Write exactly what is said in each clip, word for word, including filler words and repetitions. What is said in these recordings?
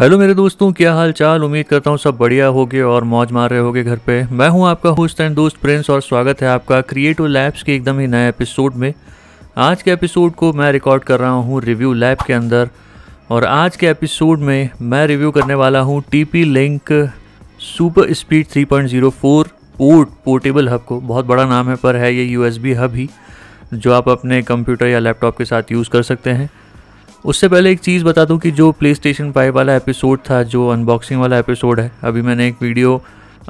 Hello मेरे दोस्तों, क्या हाल चाल। उम्मीद करता हूँ सब बढ़िया होगे और मौज मार रहे होगे घर पे। मैं हूँ आपका होस्ट एंड दोस्त प्रिंस और स्वागत है आपका क्रिएटिव लैब्स के एकदम ही नए एपिसोड में। आज के एपिसोड को मैं रिकॉर्ड कर रहा हूँ रिव्यू लैब के अंदर और आज के एपिसोड में मैं रिव्यू करने वाला हूँ TP link super speed three point zero four port portable hub को। बहुत बड़ा नाम है पर है ये यूएसबी हब ही जो आप अपने कंप्यूटर या लैपटॉप के साथ यूज़ कर सकते हैं। उससे पहले एक चीज़ बता दूं कि जो प्लेस्टेशन फाइव वाला एपिसोड था, जो अनबॉक्सिंग वाला एपिसोड है, अभी मैंने एक वीडियो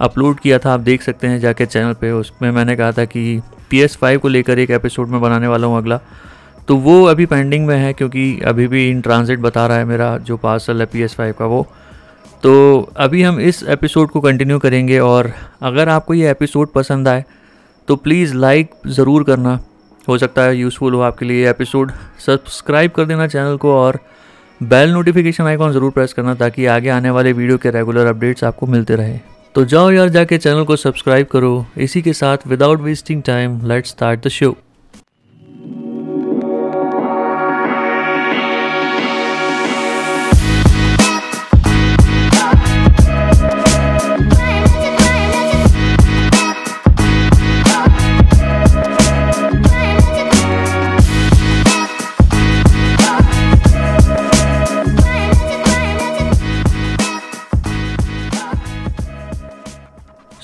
अपलोड किया था, आप देख सकते हैं जाके चैनल पे। उसमें मैंने कहा था कि पी एस फाइव को लेकर एक एपिसोड में बनाने वाला हूँ अगला, तो वो अभी पेंडिंग में है क्योंकि अभी भी इन ट्रांजिट बता रहा है मेरा जो पार्सल है पी एस फाइव का वो। तो अभी हम इस एपिसोड को कंटिन्यू करेंगे और अगर आपको ये एपिसोड पसंद आए तो प्लीज़ लाइक ज़रूर करना, हो सकता है यूज़फुल हो आपके लिए एपिसोड। सब्सक्राइब कर देना चैनल को और बेल नोटिफिकेशन आइकॉन ज़रूर प्रेस करना ताकि आगे आने वाले वीडियो के रेगुलर अपडेट्स आपको मिलते रहे। तो जाओ यार जाके चैनल को सब्सक्राइब करो। इसी के साथ without wasting time let's start the show.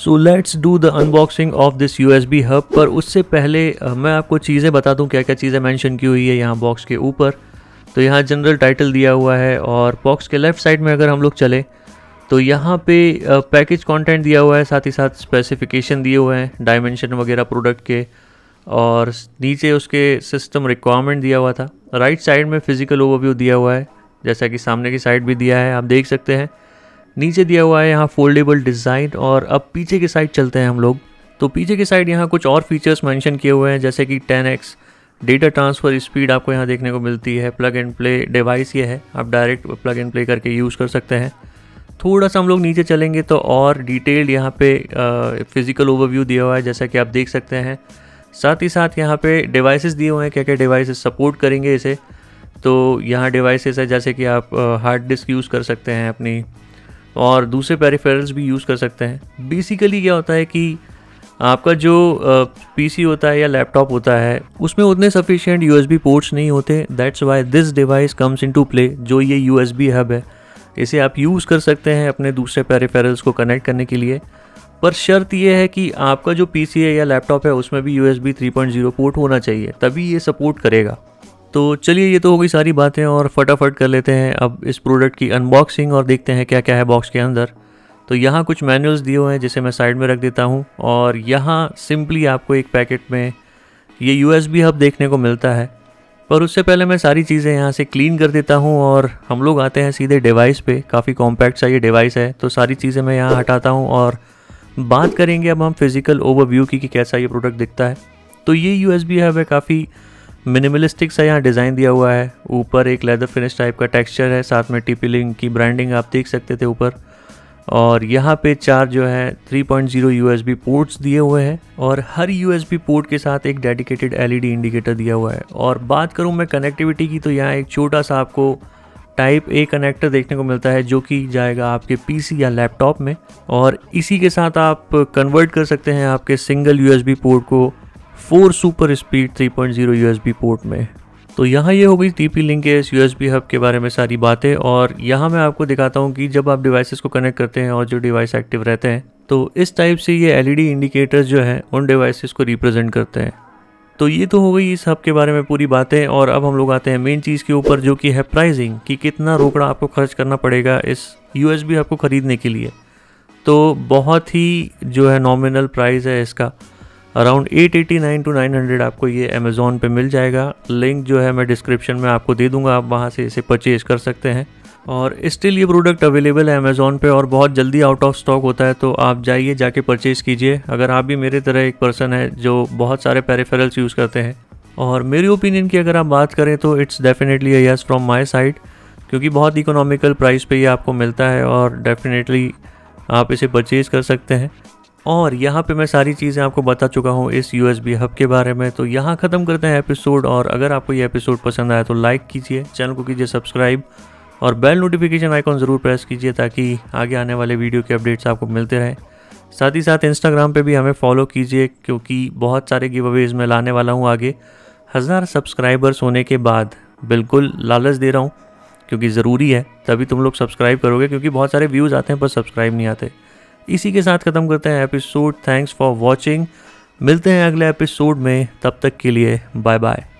So let's do the unboxing of this USB hub. पर उससे पहले मैं आपको चीज़ें बता दूं क्या क्या चीज़ें मेंशन की हुई है यहाँ बॉक्स के ऊपर। तो यहाँ जनरल टाइटल दिया हुआ है और बॉक्स के लेफ़्ट साइड में अगर हम लोग चले तो यहाँ पे पैकेज कंटेंट दिया हुआ है, साथ ही साथ स्पेसिफिकेशन दिए हुए हैं, डायमेंशन वगैरह प्रोडक्ट के, और नीचे उसके सिस्टम रिक्वायरमेंट दिया हुआ था। राइट साइड में फिजिकल ओवरव्यू दिया हुआ है जैसा कि सामने की साइड भी दिया है, आप देख सकते हैं। नीचे दिया हुआ है यहाँ फोल्डेबल डिज़ाइन। और अब पीछे की साइड चलते हैं हम लोग तो पीछे की साइड यहाँ कुछ और फीचर्स मेंशन किए हुए हैं जैसे कि ten X data transfer speed आपको यहाँ देखने को मिलती है। प्लग एंड प्ले डिवाइस ये है, आप डायरेक्ट प्लग एंड प्ले करके यूज़ कर सकते हैं। थोड़ा सा हम लोग नीचे चलेंगे तो और डिटेल यहाँ पे फिज़िकल ओवरव्यू दिया हुआ है जैसा कि आप देख सकते हैं। साथ ही साथ यहाँ पे डिवाइसेस दिए हुए हैं, क्या क्या डिवाइसेस सपोर्ट करेंगे इसे। तो यहाँ डिवाइसेस है जैसे कि आप हार्ड डिस्क यूज़ कर सकते हैं अपनी और दूसरे पेरिफेरल्स भी यूज़ कर सकते हैं। बेसिकली क्या होता है कि आपका जो पीसी होता है या लैपटॉप होता है उसमें उतने सफिशिएंट यूएसबी पोर्ट्स नहीं होते। That's why this device comes into play. जो ये यूएसबी हब है इसे आप यूज़ कर सकते हैं अपने दूसरे पेरिफेरल्स को कनेक्ट करने के लिए, पर शर्त यह है कि आपका जो पीसी है या लैपटॉप है उसमें भी USB three point zero port होना चाहिए, तभी ये सपोर्ट करेगा। तो चलिए ये तो हो गई सारी बातें और फटाफट कर लेते हैं अब इस प्रोडक्ट की अनबॉक्सिंग और देखते हैं क्या क्या है बॉक्स के अंदर। तो यहाँ कुछ मैनुअल्स दिए हुए हैं जिसे मैं साइड में रख देता हूँ और यहाँ सिंपली आपको एक पैकेट में ये यूएसबी हब देखने को मिलता है। पर उससे पहले मैं सारी चीज़ें यहाँ से क्लीन कर देता हूँ और हम लोग आते हैं सीधे डिवाइस पे। काफ़ी कॉम्पैक्ट सा ये डिवाइस है तो सारी चीज़ें मैं यहाँ हटाता हूँ और बात करेंगे अब हम फिज़िकल ओवरव्यू की कि कैसा ये प्रोडक्ट दिखता है। तो ये यूएसबी हब है, काफ़ी मिनिमलिस्टिक सा यहाँ डिज़ाइन दिया हुआ है। ऊपर एक लेदर फिनिश टाइप का टेक्सचर है, साथ में टीपी लिंक की ब्रांडिंग आप देख सकते थे ऊपर। और यहाँ पे चार जो है three point zero USB ports दिए हुए हैं और हर यूएसबी पोर्ट के साथ एक डेडिकेटेड एलईडी इंडिकेटर दिया हुआ है। और बात करूँ मैं कनेक्टिविटी की तो यहाँ एक छोटा सा आपको टाइप ए कनेक्टर देखने को मिलता है जो कि जाएगा आपके पीसी या लैपटॉप में और इसी के साथ आप कन्वर्ट कर सकते हैं आपके सिंगल यूएसबी पोर्ट को four super speed three point zero USB port में। तो यहाँ ये हो गई टीपी लिंक के इस यूएसबी हब के बारे में सारी बातें। और यहाँ मैं आपको दिखाता हूँ कि जब आप डिवाइसेस को कनेक्ट करते हैं और जो डिवाइस एक्टिव रहते हैं तो इस टाइप से ये एलईडी इंडिकेटर्स जो हैं उन डिवाइसेस को रिप्रेजेंट करते हैं। तो ये तो हो गई इस हब के बारे में पूरी बातें और अब हम लोग आते हैं मेन चीज़ के ऊपर जो कि है प्राइसिंग, कि कितना रोकड़ा आपको खर्च करना पड़ेगा इस यूएसबी हब को ख़रीदने के लिए। तो बहुत ही जो है नॉमिनल प्राइस है इसका, around eight eighty nine to nine hundred आपको ये अमेज़ॉन पे मिल जाएगा। लिंक जो है मैं डिस्क्रिप्शन में आपको दे दूंगा, आप वहाँ से इसे परचेज़ कर सकते हैं। और स्टिल ये प्रोडक्ट अवेलेबल है अमेज़ॉन पे और बहुत जल्दी आउट ऑफ स्टॉक होता है, तो आप जाइए जाके परचेज़ कीजिए अगर आप भी मेरे तरह एक पर्सन है जो बहुत सारे पेरिफेरल्स यूज़ करते हैं। और मेरे ओपिनियन की अगर आप बात करें तो it's definitely a yes from my side, क्योंकि बहुत इकोनॉमिकल प्राइस पर ये आपको मिलता है और डेफिनेटली आप इसे परचेज़ कर सकते हैं। और यहाँ पे मैं सारी चीज़ें आपको बता चुका हूँ इस यूएसबी हब के बारे में। तो यहाँ ख़त्म करते हैं एपिसोड और अगर आपको ये एपिसोड पसंद आया तो लाइक कीजिए, चैनल को कीजिए सब्सक्राइब और बेल नोटिफिकेशन आइकॉन ज़रूर प्रेस कीजिए ताकि आगे आने वाले वीडियो के अपडेट्स आपको मिलते रहें। साथ ही साथ इंस्टाग्राम पे भी हमें फॉलो कीजिए क्योंकि बहुत सारे गिव अवेज मैं लाने वाला हूँ आगे। हज़ार सब्सक्राइबर्स होने के बाद, बिल्कुल लालच दे रहा हूँ क्योंकि ज़रूरी है, तभी तुम लोग सब्सक्राइब करोगे क्योंकि बहुत सारे व्यूज़ आते हैं पर सब्सक्राइब नहीं आते। इसी के साथ ख़त्म करते हैं एपिसोड। Thanks for watching. मिलते हैं अगले एपिसोड में, तब तक के लिए बाय बाय।